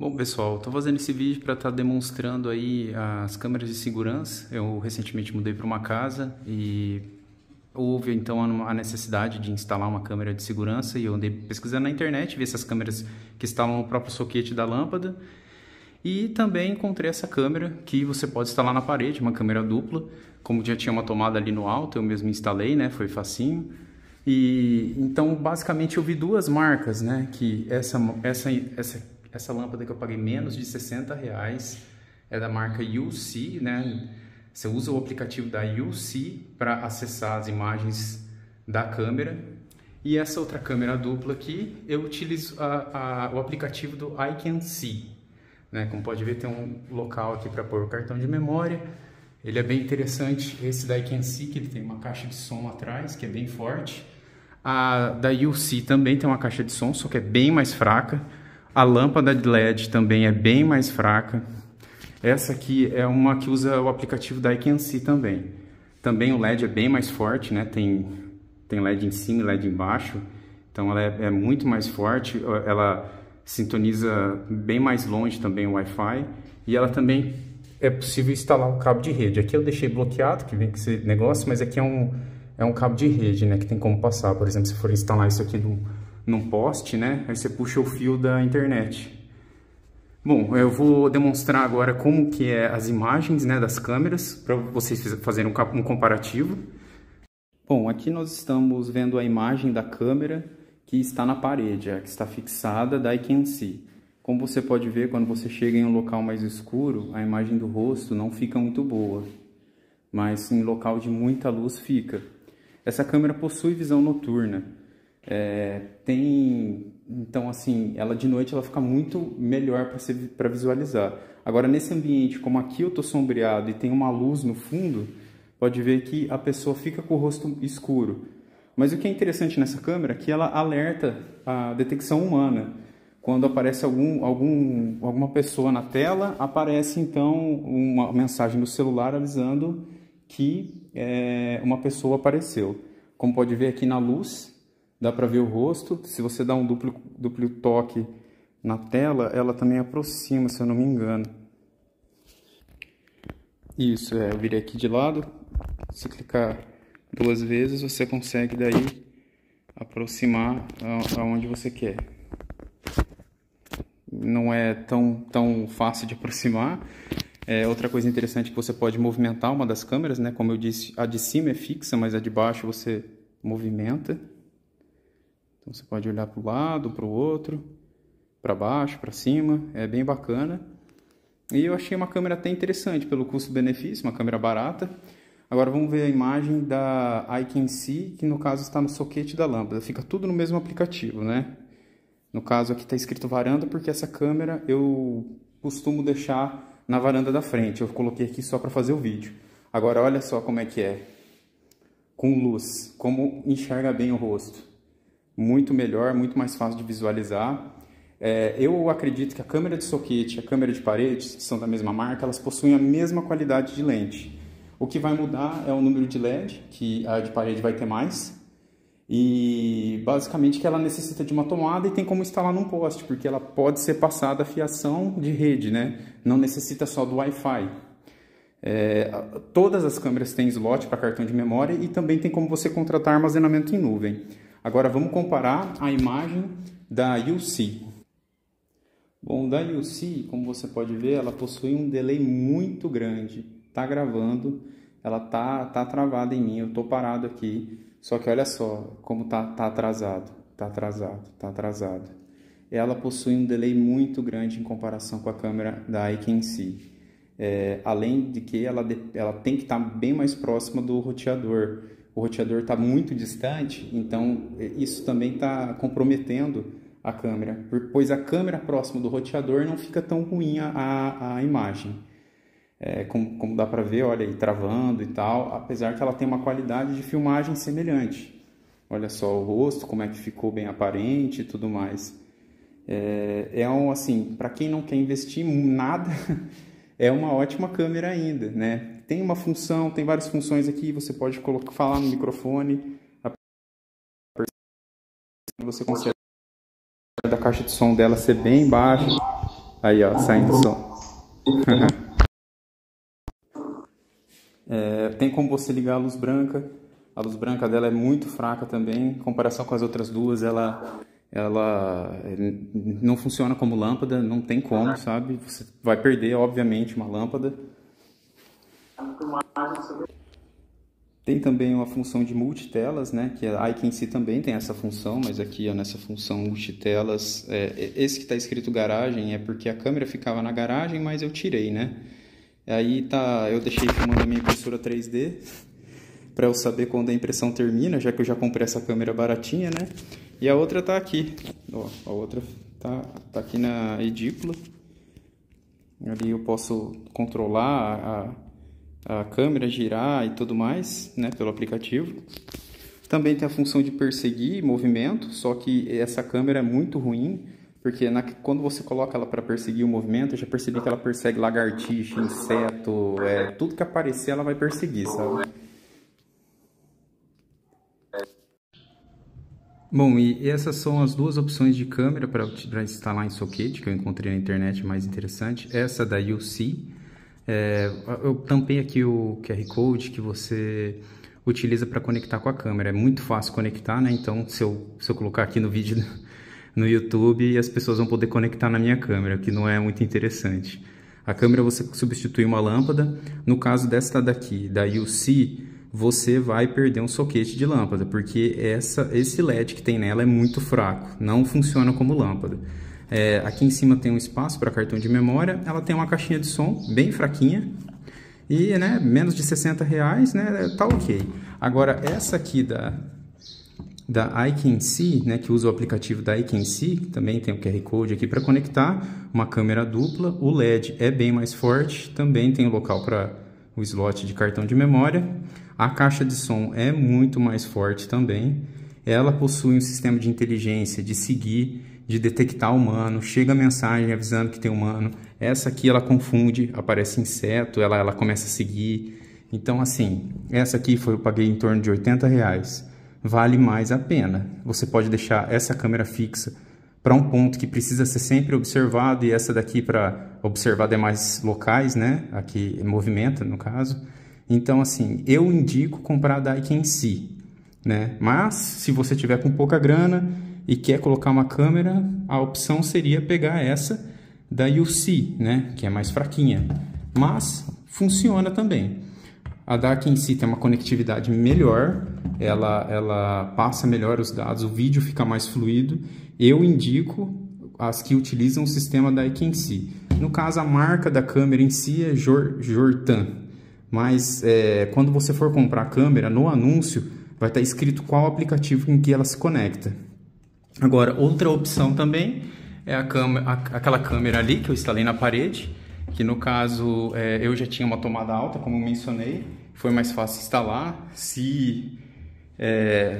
Bom, pessoal, estou fazendo esse vídeo para estar demonstrando aí as câmeras de segurança. Eu recentemente mudei para uma casa e houve então a necessidade de instalar uma câmera de segurança e eu andei pesquisando na internet, vi essas câmeras que instalam o próprio soquete da lâmpada e também encontrei essa câmera que você pode instalar na parede, uma câmera dupla. Como já tinha uma tomada ali no alto, eu mesmo instalei, né? Foi facinho. E então basicamente eu vi duas marcas, né? Que essa lâmpada que eu paguei menos de R$60 é da marca Yoosee, né? Você usa o aplicativo da Yoosee para acessar as imagens da câmera. E essa outra câmera dupla aqui, eu utilizo o aplicativo do Icsee, né? Como pode ver, tem um local aqui para pôr o cartão de memória. Ele é bem interessante, esse da Icsee, que ele tem uma caixa de som atrás, que é bem forte. A da Yoosee também tem uma caixa de som, só que é bem mais fraca. A lâmpada de LED também é bem mais fraca. Essa aqui é uma que usa o aplicativo da Icsee também. Também o LED é bem mais forte, né? Tem LED em cima e LED embaixo. Então ela é muito mais forte. Ela sintoniza bem mais longe também o Wi-Fi. E ela também é possível instalar o cabo de rede. Aqui eu deixei bloqueado, que vem com esse negócio, mas aqui é um cabo de rede, né? Que tem como passar. Por exemplo, se for instalar isso aqui num poste, né? Aí você puxa o fio da internet. Bom, eu vou demonstrar agora como que é as imagens, né, das câmeras, para vocês fazerem um comparativo. Bom, aqui nós estamos vendo a imagem da câmera que está na parede, a que está fixada da Icsee. Como você pode ver, quando você chega em um local mais escuro, a imagem do rosto não fica muito boa, mas em local de muita luz fica. Essa câmera possui visão noturna. Então assim, ela de noite ela fica muito melhor para visualizar. Agora, nesse ambiente, como aqui eu estou sombreado e tem uma luz no fundo, pode ver que a pessoa fica com o rosto escuro. Mas o que é interessante nessa câmera é que ela alerta a detecção humana. Quando aparece alguma pessoa na tela, aparece então uma mensagem no celular avisando que uma pessoa apareceu. Como pode ver aqui na luz, dá para ver o rosto. Se você dá um duplo toque na tela, ela também aproxima, se eu não me engano. Isso, eu virei aqui de lado. Se clicar duas vezes, você consegue daí aproximar aonde você quer. Não é tão fácil de aproximar. Outra coisa interessante é que você pode movimentar uma das câmeras, né? Como eu disse, a de cima é fixa, mas a de baixo você movimenta. Então você pode olhar para o lado, para o outro, para baixo, para cima, é bem bacana. E eu achei uma câmera até interessante pelo custo-benefício, uma câmera barata. Agora vamos ver a imagem da Icsee, que no caso está no soquete da lâmpada. Fica tudo no mesmo aplicativo, né? No caso aqui está escrito varanda, porque essa câmera eu costumo deixar na varanda da frente. Eu coloquei aqui só para fazer o vídeo. Agora olha só como é que é. Com luz, como enxerga bem o rosto. Muito melhor, muito mais fácil de visualizar. Eu acredito que a câmera de soquete e a câmera de parede, que são da mesma marca, elas possuem a mesma qualidade de lente. O que vai mudar é o número de LED, que a de parede vai ter mais. E basicamente que ela necessita de uma tomada e tem como instalar num poste, porque ela pode ser passada a fiação de rede, né? Não necessita só do Wi-Fi. Todas as câmeras têm slot para cartão de memória e também tem como você contratar armazenamento em nuvem. Agora vamos comparar a imagem da Yoosee. Bom, da Yoosee, como você pode ver, ela possui um delay muito grande. Tá gravando, ela tá travada em mim, eu tô parado aqui. Só que olha só como tá atrasado, tá atrasado, tá atrasado. Ela possui um delay muito grande em comparação com a câmera da Icsee. Além de que ela tem que estar bem mais próxima do roteador. O roteador está muito distante, então isso também está comprometendo a câmera, pois a câmera próxima do roteador não fica tão ruim a imagem. Como dá para ver, olha aí, travando e tal, apesar que ela tem uma qualidade de filmagem semelhante. Olha só o rosto, como é que ficou bem aparente e tudo mais. Assim, para quem não quer investir nada, é uma ótima câmera ainda, né? Tem uma função, tem várias funções aqui, você pode falar no microfone, você consegue da caixa de som dela ser bem baixa, Aí, ó, saindo o som. Tem como você ligar a luz branca. A luz branca dela é muito fraca também. Em comparação com as outras duas, ela não funciona como lâmpada. Não tem como, sabe? Você vai perder, obviamente, uma lâmpada. Tem também uma função de multitelas, né? Que a Icsee também tem essa função, mas aqui ó, nessa função multitelas, esse que está escrito garagem é porque a câmera ficava na garagem, mas eu tirei, né? Aí tá, eu deixei filmando a minha impressora 3D para eu saber quando a impressão termina, já que eu já comprei essa câmera baratinha, né? E a outra tá aqui, ó, a outra tá aqui na edícula. Ali eu posso controlar a câmera girar e tudo mais, né, pelo aplicativo. Também tem a função de perseguir movimento, só que essa câmera é muito ruim, porque quando você coloca ela para perseguir o movimento, eu já percebi que ela persegue lagartixa, inseto, tudo que aparecer ela vai perseguir, sabe? Bom, e essas são as duas opções de câmera para instalar em soquete, que eu encontrei na internet mais interessante. Essa da Yoosee. Eu tampei aqui o QR Code que você utiliza para conectar com a câmera. É muito fácil conectar, né? Então, se eu colocar aqui no vídeo no YouTube, as pessoas vão poder conectar na minha câmera, que não é muito interessante. A câmera você substitui uma lâmpada. No caso desta daqui, da Yoosee, você vai perder um soquete de lâmpada, porque esse LED que tem nela é muito fraco, não funciona como lâmpada. Aqui em cima tem um espaço para cartão de memória, ela tem uma caixinha de som bem fraquinha e, né, menos de R$60, né, tá ok. Agora essa aqui da Icsee, né, que usa o aplicativo da Icsee, que também tem o QR Code aqui para conectar, uma câmera dupla, o LED é bem mais forte, também tem o local para o slot de cartão de memória, a caixa de som é muito mais forte também, ela possui um sistema de inteligência de seguir, de detectar humano, chega mensagem avisando que tem humano, essa aqui ela confunde, aparece inseto, ela começa a seguir, então assim, essa aqui eu paguei em torno de R$80, vale mais a pena, você pode deixar essa câmera fixa para um ponto que precisa ser sempre observado e essa daqui para observar demais locais, né, aqui movimenta no caso, então assim, eu indico comprar da Icsee, né, mas se você tiver com pouca grana e quer colocar uma câmera, a opção seria pegar essa da Yoosee, né, que é mais fraquinha, mas funciona também. A da Icsee tem uma conectividade melhor, ela passa melhor os dados, o vídeo fica mais fluido. Eu indico as que utilizam o sistema da Icsee. No caso, a marca da câmera em si é Jortan, mas quando você for comprar a câmera, no anúncio vai estar escrito qual aplicativo em que ela se conecta. Agora, outra opção também é aquela câmera ali que eu instalei na parede, que no caso eu já tinha uma tomada alta, como eu mencionei, foi mais fácil instalar. Se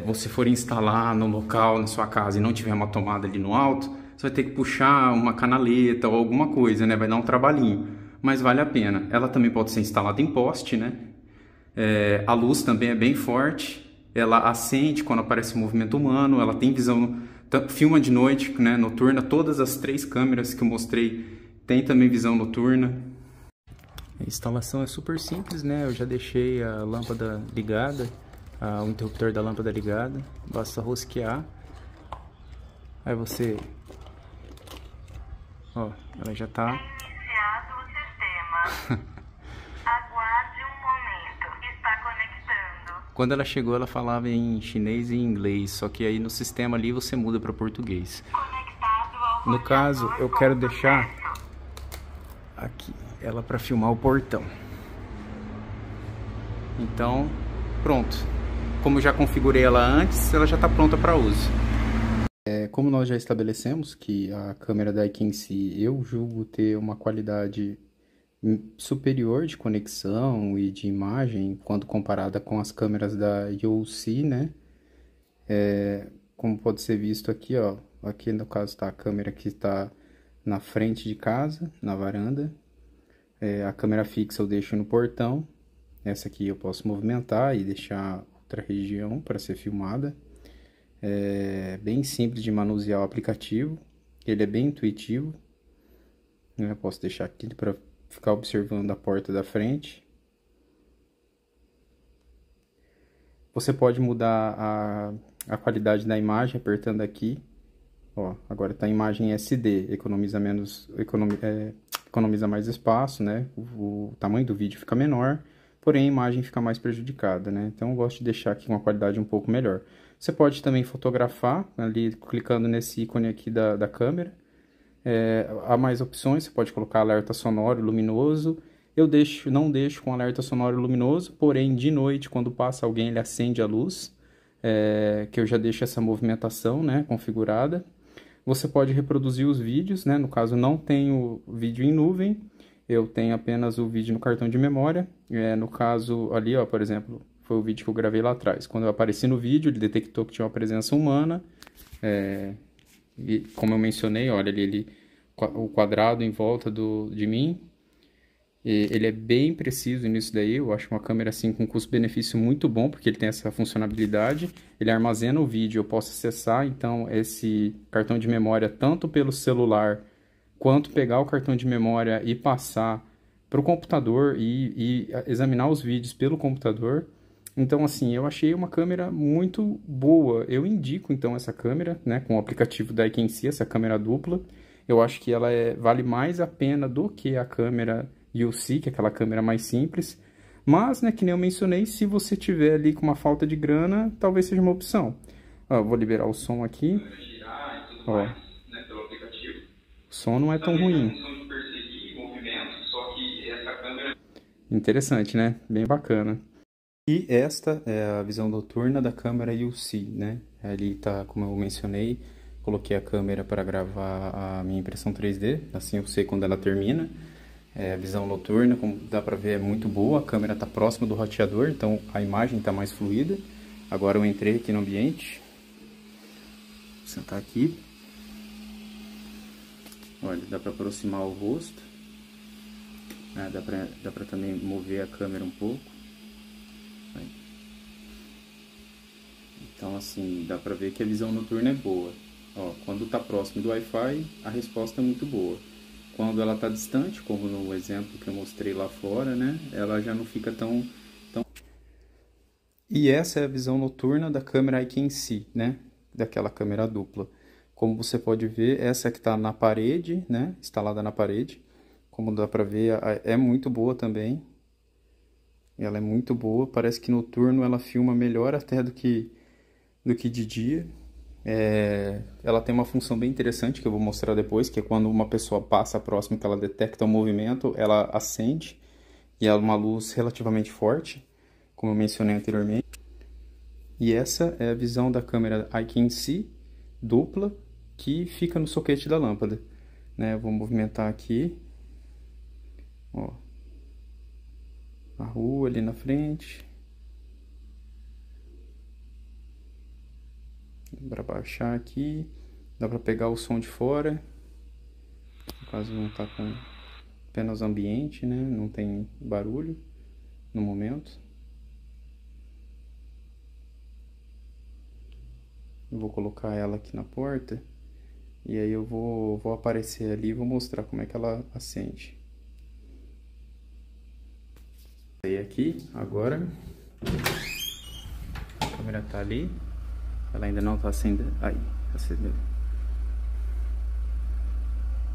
você for instalar no local, na sua casa, e não tiver uma tomada ali no alto, você vai ter que puxar uma canaleta ou alguma coisa, né? Vai dar um trabalhinho, mas vale a pena. Ela também pode ser instalada em poste, né? A luz também é bem forte, ela acende quando aparece o movimento humano, ela tem visão... Filma de noite, né, noturna, todas as três câmeras que eu mostrei tem também visão noturna. A instalação é super simples, né, eu já deixei a lâmpada ligada, o interruptor da lâmpada ligada, basta rosquear, aí você, ó, ela já tá... Iniciado o sistema. Aguarde um momento, está conectando. Quando ela chegou, ela falava em chinês e em inglês, só que aí no sistema ali você muda para português. No caso, eu quero deixar aqui ela para filmar o portão. Então, pronto. Como eu já configurei ela antes, ela já está pronta para uso. Como nós já estabelecemos que a câmera da Icsee, eu julgo ter uma qualidade superior de conexão e de imagem quando comparada com as câmeras da Yoosee, né? Como pode ser visto aqui, ó, aqui no caso está a câmera que está na frente de casa, na varanda, a câmera fixa eu deixo no portão, essa aqui eu posso movimentar e deixar outra região para ser filmada, bem simples de manusear o aplicativo, ele é bem intuitivo. né? Posso deixar aqui para ficar observando a porta da frente. Você pode mudar a qualidade da imagem apertando aqui. Ó, agora tá a imagem SD, economiza mais espaço, né? O tamanho do vídeo fica menor, porém a imagem fica mais prejudicada, né? Então eu gosto de deixar aqui uma qualidade um pouco melhor. Você pode também fotografar, ali clicando nesse ícone aqui da câmera. Há mais opções, você pode colocar alerta sonoro, luminoso. Eu não deixo com alerta sonoro luminoso, porém de noite, quando passa alguém, ele acende a luz, que eu já deixo essa movimentação, né, configurada. Você pode reproduzir os vídeos, né? No caso não tenho vídeo em nuvem, eu tenho apenas o vídeo no cartão de memória. No caso ali, ó, por exemplo, foi o vídeo que eu gravei lá atrás. Quando eu apareci no vídeo, ele detectou que tinha uma presença humana. E como eu mencionei, olha ali o quadrado em volta de mim. E ele é bem preciso nisso daí. Eu acho uma câmera assim com custo-benefício muito bom, porque ele tem essa funcionalidade. Ele armazena o vídeo, eu posso acessar então esse cartão de memória tanto pelo celular, quanto pegar o cartão de memória e passar para o computador e examinar os vídeos pelo computador. Então, assim, eu achei uma câmera muito boa. Eu indico, então, essa câmera, né, com o aplicativo da Icsee, essa câmera dupla. Eu acho que ela vale mais a pena do que a câmera Yoosee, que é aquela câmera mais simples. Mas, né, que nem eu mencionei, se você tiver ali com uma falta de grana, talvez seja uma opção. Ó, vou liberar o som aqui. Ó. Mais, né, pelo aplicativo. O som não é tão ruim. Interessante, né? Bem bacana. E esta é a visão noturna da câmera Yoosee, né? Ali tá, como eu mencionei, coloquei a câmera para gravar a minha impressão 3D, assim eu sei quando ela termina. A visão noturna, como dá para ver, é muito boa, a câmera está próxima do roteador, então a imagem está mais fluida. Agora eu entrei aqui no ambiente, vou sentar aqui. Olha, dá para aproximar o rosto, dá para também mover a câmera um pouco. Então, assim, dá pra ver que a visão noturna é boa. Ó, quando tá próximo do Wi-Fi, a resposta é muito boa. Quando ela tá distante, como no exemplo que eu mostrei lá fora, né? Ela já não fica tão... E essa é a visão noturna da câmera Icsee, né? Daquela câmera dupla. Como você pode ver, essa que tá na parede, né? Instalada na parede. Como dá pra ver, é muito boa também. Ela é muito boa, parece que noturno ela filma melhor até do que de dia. Ela tem uma função bem interessante que eu vou mostrar depois, que é quando uma pessoa passa próximo, que ela detecta um movimento, ela acende, e é uma luz relativamente forte, como eu mencionei anteriormente. E essa é a visão da câmera Icsee dupla, que fica no soquete da lâmpada, né? Eu vou movimentar aqui, ó, a rua ali na frente, dá para baixar aqui, dá para pegar o som de fora, no caso não tá com apenas ambiente, né, não tem barulho no momento. Eu vou colocar ela aqui na porta e aí eu vou aparecer ali e vou mostrar como é que ela acende. Aqui, agora a câmera tá ali, ela ainda não tá acendendo, aí, acendeu.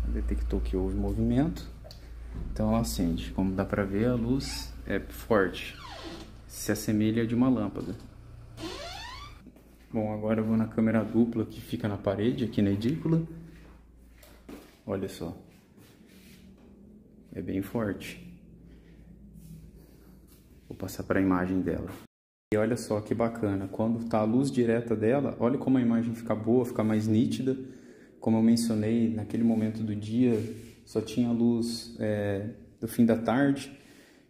Detectou que houve movimento, então ela acende. Como dá pra ver, a luz é forte, se assemelha de uma lâmpada. Bom, agora eu vou na câmera dupla que fica na parede, aqui na edícula. Olha só, é bem forte. Vou passar para a imagem dela. E olha só que bacana, quando está a luz direta dela, olha como a imagem fica boa, fica mais nítida. Como eu mencionei, naquele momento do dia só tinha luz do fim da tarde,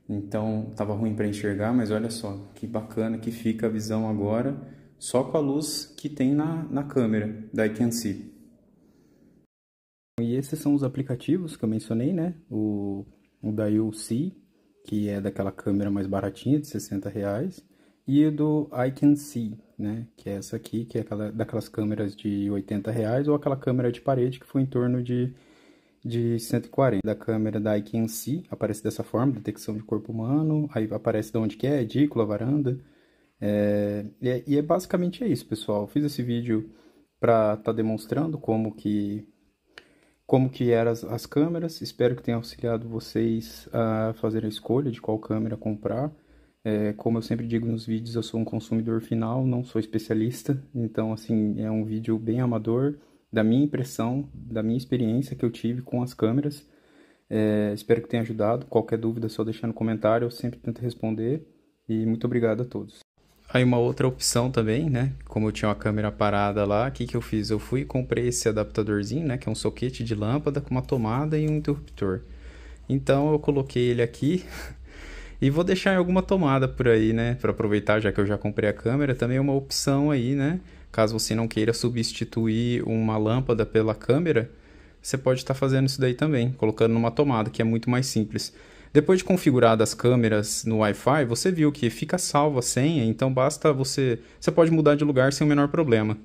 então estava ruim para enxergar, mas olha só que bacana que fica a visão agora, só com a luz que tem na câmera da Icsee. E esses são os aplicativos que eu mencionei, né? O da Yoosee, que é daquela câmera mais baratinha, de R$60, e do Icsee, né, que é essa aqui, que é daquelas câmeras de R$80, ou aquela câmera de parede que foi em torno de de 140 da câmera da Icsee, aparece dessa forma, detecção de corpo humano, aí aparece de onde quer, edícula, varanda, e basicamente é isso, pessoal. Eu fiz esse vídeo para estar demonstrando como que eram as câmeras. Espero que tenha auxiliado vocês a fazer a escolha de qual câmera comprar. Como eu sempre digo nos vídeos, eu sou um consumidor final, não sou especialista, então assim, é um vídeo bem amador, da minha impressão, da minha experiência que eu tive com as câmeras. Espero que tenha ajudado. Qualquer dúvida é só deixar no comentário, eu sempre tento responder, e muito obrigado a todos. Aí uma outra opção também, né, como eu tinha uma câmera parada lá, o que que eu fiz? Eu fui e comprei esse adaptadorzinho, né, que é um soquete de lâmpada com uma tomada e um interruptor. Então eu coloquei ele aqui... E vou deixar em alguma tomada por aí, né? Para aproveitar, já que eu já comprei a câmera, também é uma opção aí, né? Caso você não queira substituir uma lâmpada pela câmera, você pode estar fazendo isso daí também, colocando numa tomada, que é muito mais simples. Depois de configurar as câmeras no Wi-Fi, você viu que fica salva a senha, então basta você pode mudar de lugar sem o menor problema.